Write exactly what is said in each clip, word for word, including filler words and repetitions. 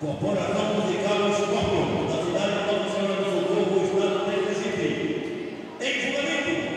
Corporação Musical Os Corpos, da cidade de Nova Senhora do Socorro, estado de Recife. Em julgamento.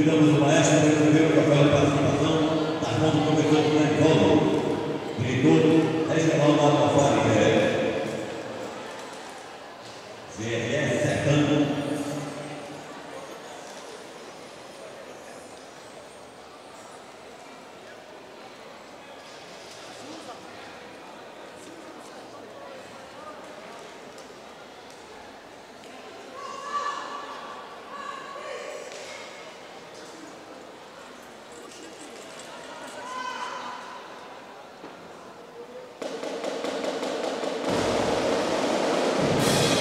Convidamos o maestro para receber o papel de participação na conta do Mercado na Angola. Diretor Regional da Almofária. C R S Sertão. You